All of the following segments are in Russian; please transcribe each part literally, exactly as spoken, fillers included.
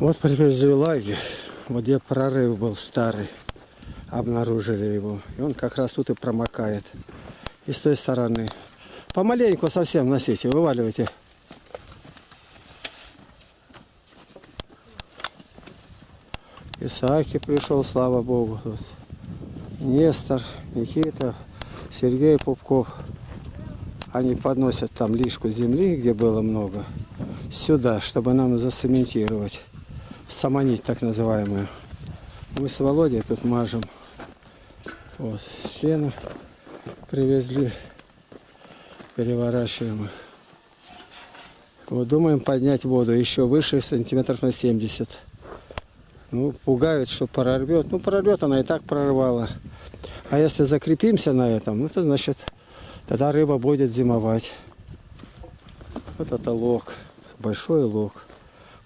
Вот привезли лагерь, где прорыв был старый, обнаружили его. И он как раз тут и промокает. И с той стороны. Помаленьку совсем носите, вываливайте. Исааки пришел, слава Богу. Вот. Нестор, Никита, Сергей Пупков. Они подносят там лишку земли, где было много, сюда, чтобы нам зацементировать. Самонить так называемую. Мы с Володей тут мажем. Вот, сено привезли. Переворачиваем. Вот думаем поднять воду еще выше, сантиметров на семьдесят. Ну, пугают, что прорвет. Ну, прорвет, она и так прорвала. А если закрепимся на этом, ну, то значит, тогда рыба будет зимовать. Вот это лог. Большой лог.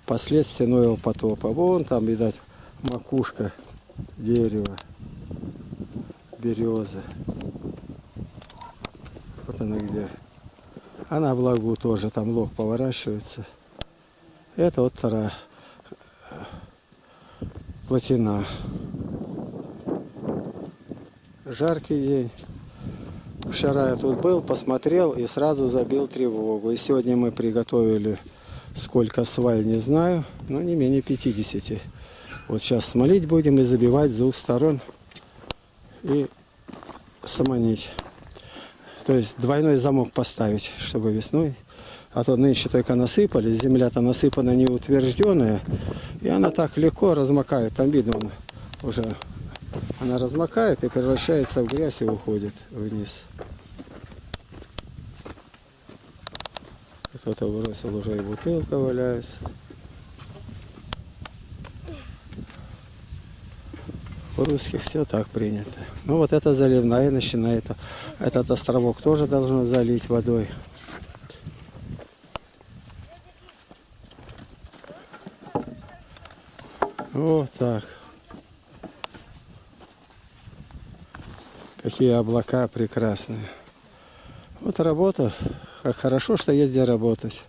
Последствия нового потопа. Вон там, видать, макушка дерева, березы. Вот она где. Она в лагу тоже, там лог поворачивается. Это вот вторая плотина. Жаркий день. Вчера я тут был, посмотрел и сразу забил тревогу. И сегодня мы приготовили... Сколько свай, не знаю, но не менее пятидесяти. Вот сейчас смолить будем и забивать с двух сторон. И самонить. То есть двойной замок поставить, чтобы весной. А то нынче только насыпали. Земля-то насыпана неутвержденная. И она так легко размокает. Там видно уже. Она размокает и превращается в грязь и уходит вниз. Кто-то бросил, уже и бутылка валяется. У русских все так принято. Ну вот это заливная начинает. Этот островок тоже должно залить водой. Вот так. Какие облака прекрасные. Вот работа. Как хорошо, что есть где работать.